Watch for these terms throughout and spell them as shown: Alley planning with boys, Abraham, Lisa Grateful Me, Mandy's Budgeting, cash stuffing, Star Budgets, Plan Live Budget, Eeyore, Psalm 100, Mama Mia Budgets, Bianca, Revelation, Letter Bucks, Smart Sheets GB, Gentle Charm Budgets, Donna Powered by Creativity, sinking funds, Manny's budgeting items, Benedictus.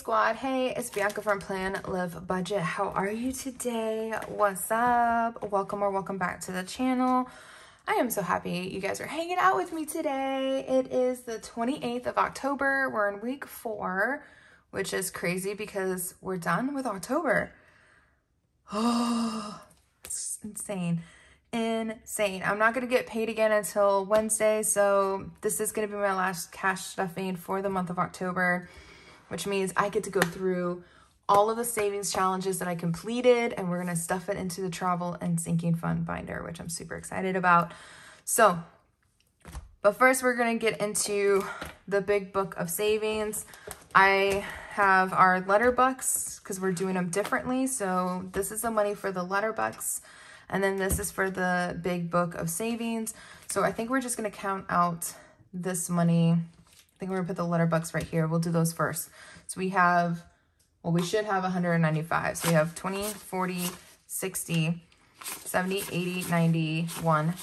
squad. Hey, it's Bianca from Plan Live Budget. How are you today? What's up? Welcome or welcome back to the channel. I am so happy you guys are hanging out with me today. It is the 28th of October. We're in week 4, which is crazy because we're done with October. Oh, it's insane. Insane. I'm not going to get paid again until Wednesday, so this is going to be my last cash stuffing for the month of October, which means I get to go through all of the savings challenges that I completed, and we're going to stuff it into the travel and sinking fund binder, which I'm super excited about. So, but first we're going to get into the big book of savings. I have our Letter Bucks because we're doing them differently. So this is the money for the Letter Bucks. And then this is for the big book of savings. So I think we're just going to count out this money. I think we're going to put the Letter Bucks right here. We'll do those first. So we have, well, we should have 195. So we have 20, 40, 60, 70, 80, 90, 1,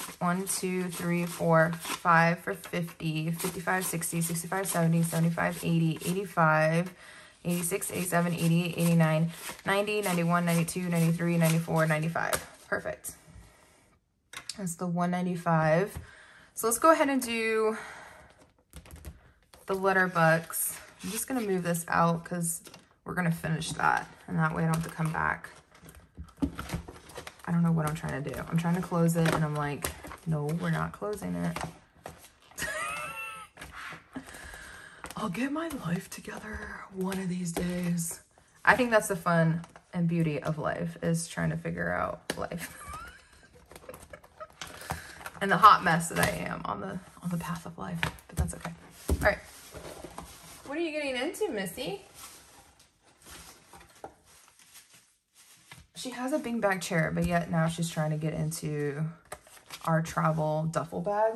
2, 3, 4, 5 for 50, 55, 60, 65, 70, 75, 80, 85. 86, 87, 88, 89, 90, 91, 92, 93, 94, 95. Perfect. That's the 195. So let's go ahead and do the Letter Bucks. I'm just going to move this out because we're going to finish that. And that way I don't have to come back. I don't know what I'm trying to do. I'm trying to close it and I'm like, no, we're not closing it. I'll get my life together one of these days. I think that's the fun and beauty of life, is trying to figure out life and the hot mess that I am on the path of life, but that's okay. All right, what are you getting into, Missy? She has a big bag chair, but yet now she's trying to get into our travel duffel bag.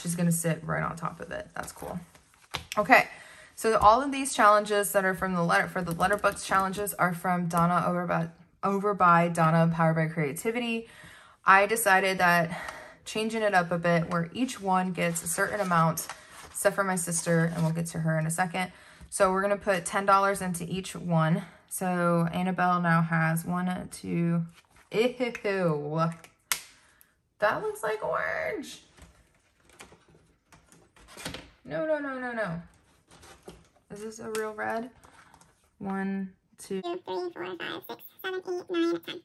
She's gonna sit right on top of it. That's cool. Okay. So all of these challenges that are from the Letter Bucks challenges are from Donna over by Donna Powered by Creativity. I decided that changing it up a bit, where each one gets a certain amount, except for my sister, and we'll get to her in a second. So we're gonna put $10 into each one. So Annabelle now has 1, 2. Ew, that looks like orange. No, no, no, no, no. Is this a real red? 1, 2, 3, 4, 5, 6, 7, 8, 9, 10.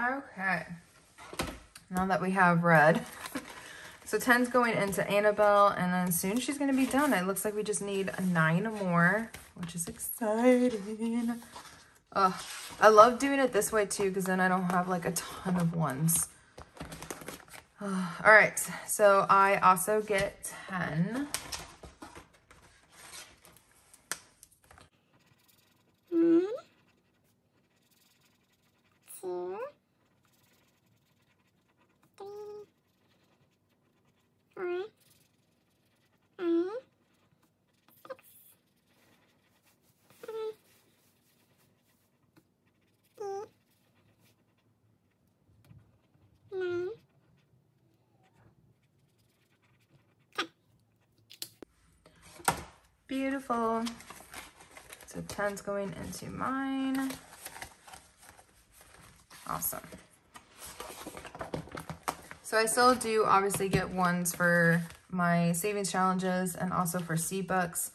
Okay, now that we have red, so 10's going into Annabelle, and then soon she's going to be done. It looks like we just need 9 more, which is exciting. Oh, I love doing it this way too, because then I don't have like a ton of ones. Oh, all right, so I also get 10. Beautiful. So 10's going into mine. Awesome. So I still do obviously get ones for my savings challenges and also for C bucks,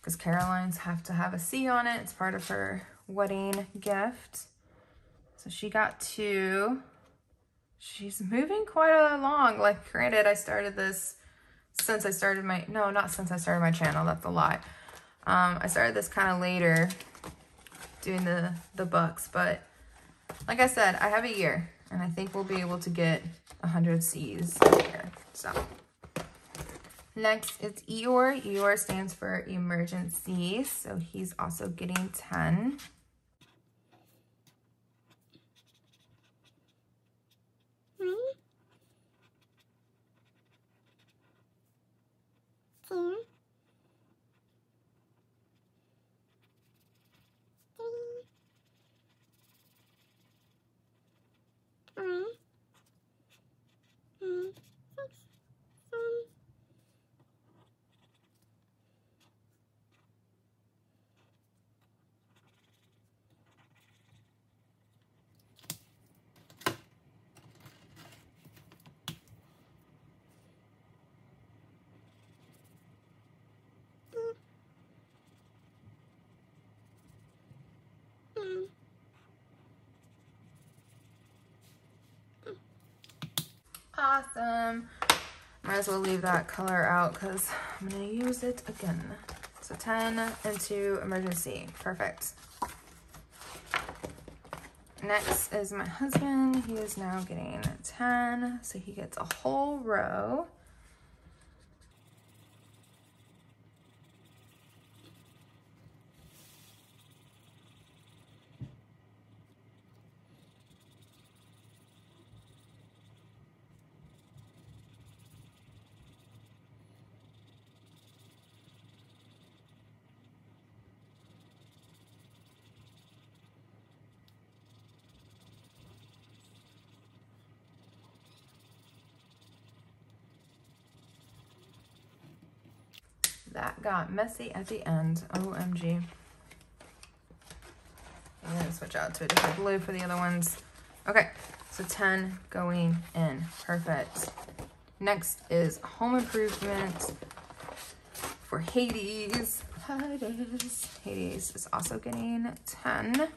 because Caroline's have to have a C on it. It's part of her wedding gift. So she got 2. She's moving quite along. Like, granted, I started this since I started my, no, not since I started my channel, that's a lie. I started this kind of later, doing the bucks, but like I said, I have a year, and I think we'll be able to get 100 C's here, so. Next is Eeyore. Eeyore stands for emergency, so he's also getting 10. Awesome. Might as well leave that color out because I'm gonna use it again. So 10 into emergency. Perfect. Next is my husband. He is now getting 10, so he gets a whole row. That got messy at the end. OMG. I'm going to switch out to a different blue for the other ones. Okay, so 10 going in. Perfect. Next is home improvement for Hades. Hades is also getting 10.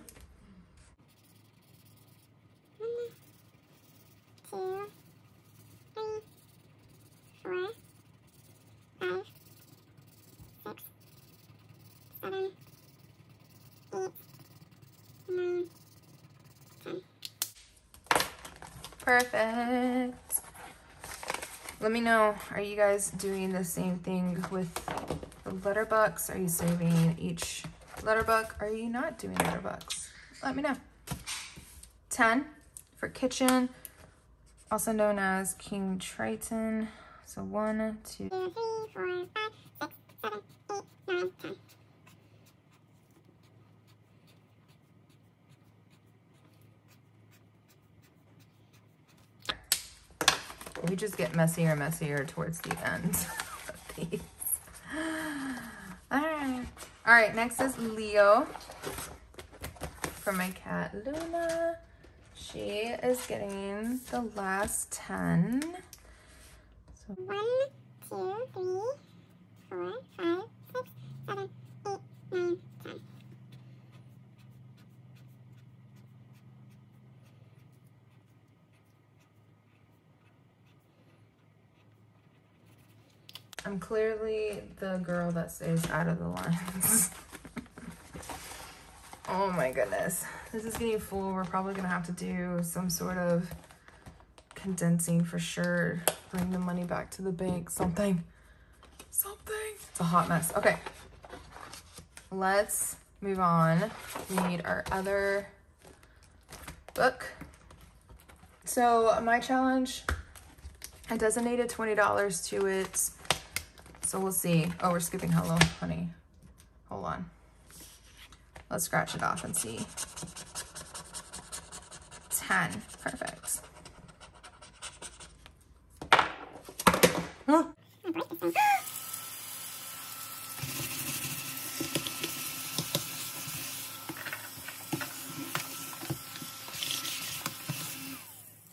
Perfect. Let me know, are you guys doing the same thing with the letter bucks? Are you saving each letter buck? Are you not doing letter bucks? Let me know. 10 for kitchen, also known as King Triton. So 1, 2, 3, 4, 5, 6, 7, 8, 9, 10. We just get messier and messier towards the end of these. All right, next is Leo from my cat Luna. She is getting the last 10. So 1, 2, 3, 4, 5, 6, 7, 8, 9, 10. I'm clearly the girl that stays out of the lines. Oh my goodness. This is getting full. We're probably going to have to do some sort of condensing for sure. Bring the money back to the bank. Something. Something. It's a hot mess. Okay. Let's move on. We need our other book. So my challenge, I designated $20 to it. So we'll see. Oh, we're skipping Hello Honey. Hold on. Let's scratch it off and see. 10. Perfect. Oh.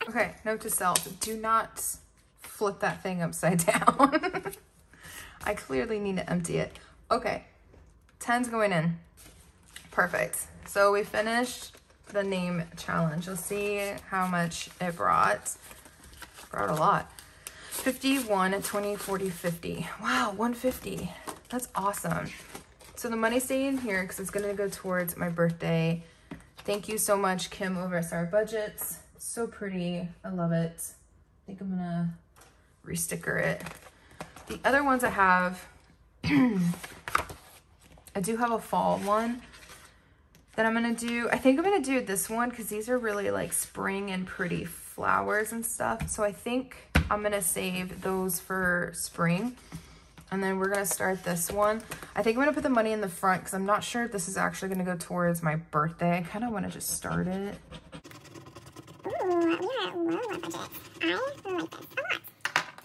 Okay, note to self. Do not flip that thing upside down. I clearly need to empty it. Okay, 10's going in. Perfect. So we finished the name challenge. You'll see how much it brought. Brought a lot. 51, 20, 40, 50. Wow, 150. That's awesome. So the money's staying here because it's gonna go towards my birthday. Thank you so much, Kim over at Star Budgets. So pretty, I love it. I think I'm gonna resticker it. The other ones I have, I do have a fall one that I'm gonna do. I think I'm gonna do this one because these are really like spring and pretty flowers and stuff. So I think I'm gonna save those for spring. And then we're going to start this one. I think I'm going to put the money in the front because I'm not sure if this is actually going to go towards my birthday. I kind of want to just start it. Ooh, we are low on budget. I like this a lot.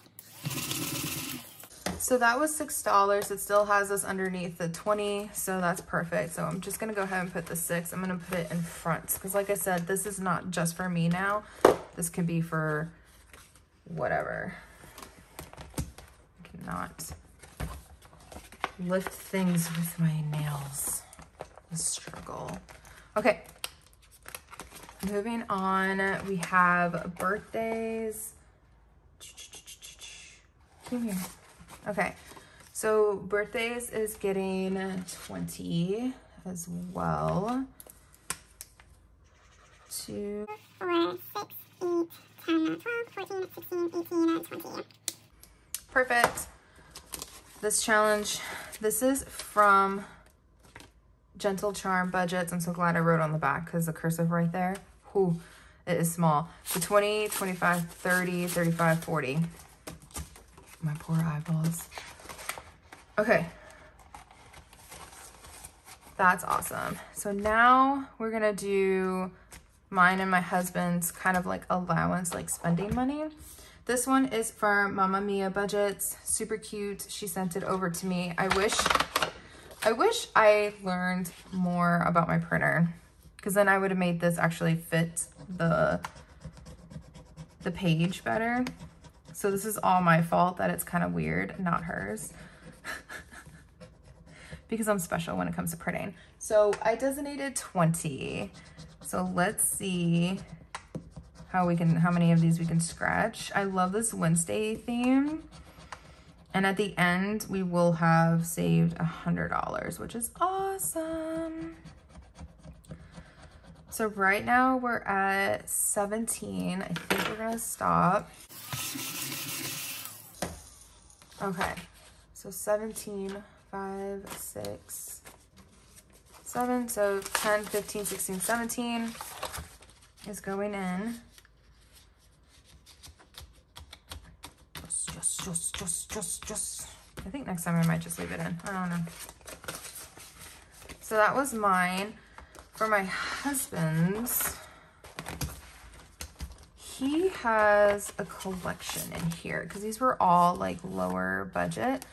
So that was $6. It still has us underneath the 20, so that's perfect. So I'm just going to go ahead and put the 6. I'm going to put it in front because, like I said, this is not just for me now. This could be for whatever. I cannot lift things with my nails. A struggle. Okay. Moving on, we have birthdays. Come here. Okay, so birthdays is getting 20 as well. 2, 4, 6, 8, 10, 12, 14, 16, 18, 20. Perfect. This challenge, this is from Gentle Charm Budgets. I'm so glad I wrote on the back because the cursive right there, whew, it is small. So 20, 25, 30, 35, 40. My poor eyeballs. Okay. That's awesome. So now we're gonna do mine and my husband's kind of like allowance, like spending money. This one is from Mama Mia Budgets. Super cute. She sent it over to me. I wish I learned more about my printer because then I would have made this actually fit the page better. So this is all my fault that it's kind of weird, not hers. Because I'm special when it comes to printing. So I designated 20. So let's see how many of these we can scratch. I love this Wednesday theme. And at the end, we will have saved $100, which is awesome. So right now we're at 17. I think we're gonna stop. Okay, so 17, 5, 6, 7, so 10, 15, 16, 17 is going in. Just. I think next time I might just leave it in. I don't know. So that was mine. For my husband's, he has a collection in here because these were all like lower budget.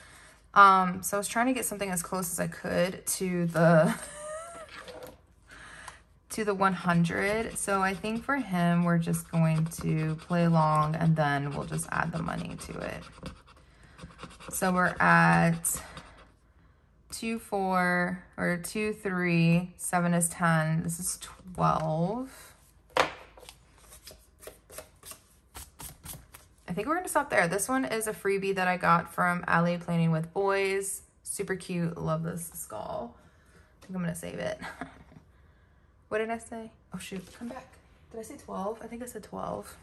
So I was trying to get something as close as I could to the to the 100. So I think for him, we're just going to play along and then we'll just add the money to it. So we're at 2, 4 or 2, 3, 7 is 10. This is 12. I think we're gonna stop there. This one is a freebie that I got from Alley Planning with Boys. Super cute, love this skull. I think I'm gonna save it. What did I say? Oh shoot, come back. Did I say 12? I think I said 12.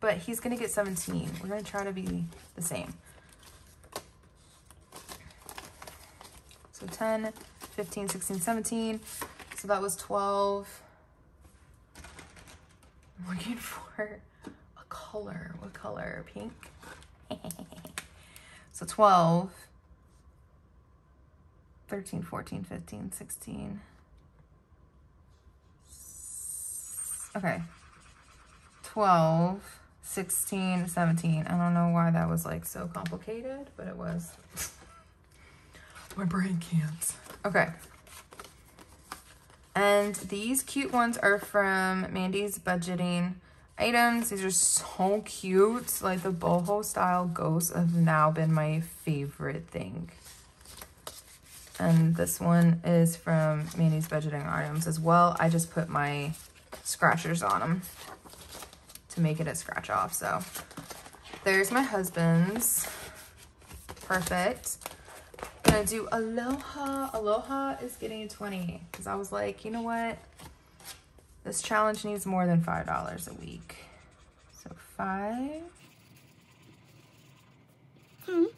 But he's gonna get 17. We're gonna try to be the same. So 10, 15, 16, 17. So that was 12. I'm looking for color. What color? Pink. So 12, 13, 14, 15, 16. Okay. 12, 16, 17. I don't know why that was like so complicated, but it was. My brain can't. Okay. And these cute ones are from Mandy's Budgeting Items. These are so cute. Like the boho style ghosts have now been my favorite thing. And this one is from Manny's Budgeting Items as well. I just put my scratchers on them to make it a scratch off. So there's my husband's. Perfect. I'm gonna do Aloha. Aloha is getting 20 because I was like, you know what? This challenge needs more than $5 a week. So 5. 10.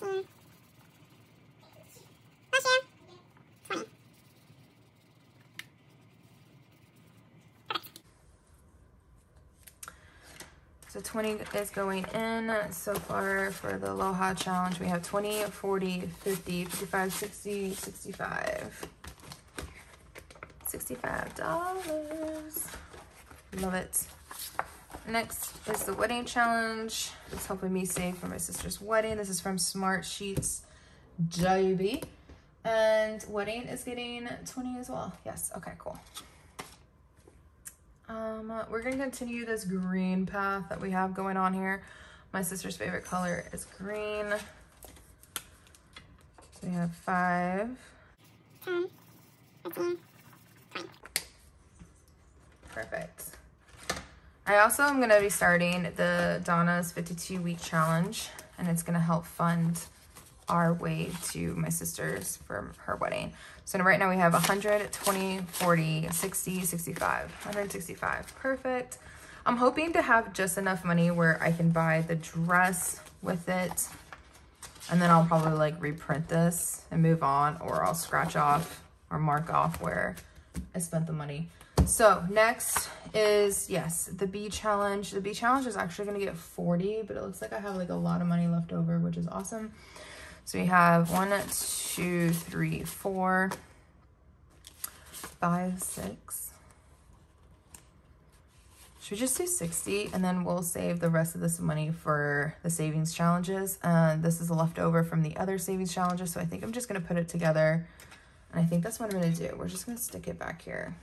15. 20. So So 20 is going in. So far for the Aloha challenge, we have 20, 40, 50, 55, 60, 65. $65. Love it. Next is the wedding challenge. It's helping me save for my sister's wedding. This is from Smart Sheets GB. And wedding is getting 20 as well. Yes, okay, cool. We're gonna continue this green path that we have going on here. My sister's favorite color is green. So we have 5, 10, that's one. Perfect. I also am going to be starting the Donna's 52-week challenge, and it's going to help fund our way to my sister's for her wedding. So right now we have 100, 20, 40, 60, 65, 165. Perfect. I'm hoping to have just enough money where I can buy the dress with it, and then I'll probably like reprint this and move on, or I'll scratch off or mark off where I spent the money. So next is, yes, the bee challenge. The bee challenge is actually going to get 40, but it looks like I have like a lot of money left over, which is awesome. So we have 1, 2, 3, 4, 5, 6. Should we just do 60, and then we'll save the rest of this money for the savings challenges? This is a leftover from the other savings challenges, so I think I'm just going to put it together. And I think that's what I'm going to do. We're just going to stick it back here.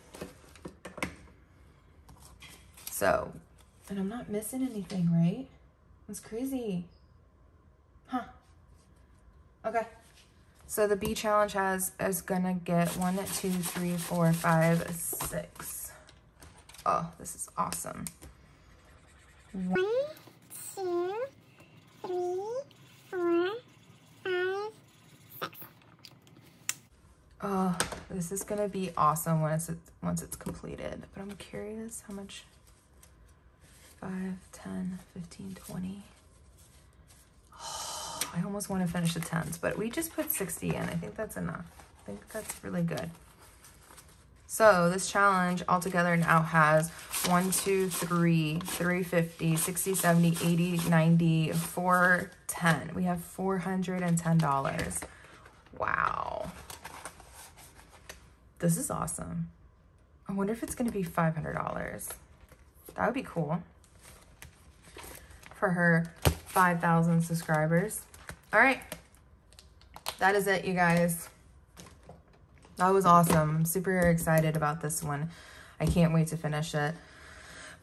So, and I'm not missing anything, right? That's crazy. Huh. Okay. So the bee challenge is going to get 1, 2, 3, 4, 5, 6. Oh, this is awesome. 1, 2, 3, 4, 5, 6. Oh, this is going to be awesome once it's completed. But I'm curious how much... 5, 10, 15, 20. Oh, I almost want to finish the 10s, but we just put 60 in. I think that's enough. I think that's really good. So this challenge altogether now has 1, 2, 3, 350, 60, 70, 80, 90, 410. We have $410. Wow. This is awesome. I wonder if it's going to be $500. That would be cool. For her 5,000 subscribers. All right, that is it, you guys. That was awesome. I'm super excited about this one. I can't wait to finish it.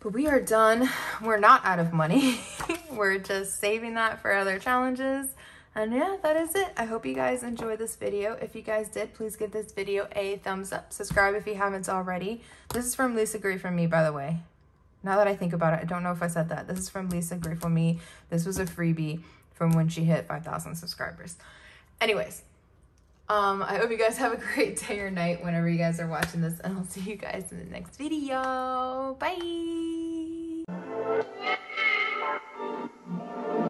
But we are done. We're not out of money. We're just saving that for other challenges. And yeah, that is it. I hope you guys enjoyed this video. If you guys did, please give this video a thumbs up. Subscribe if you haven't already. This is from Lisa Grateful Me, by the way. Now that I think about it, I don't know if I said that. This is from Lisa Grateful Me. This was a freebie from when she hit 5,000 subscribers. Anyways, I hope you guys have a great day or night whenever you guys are watching this, and I'll see you guys in the next video. Bye!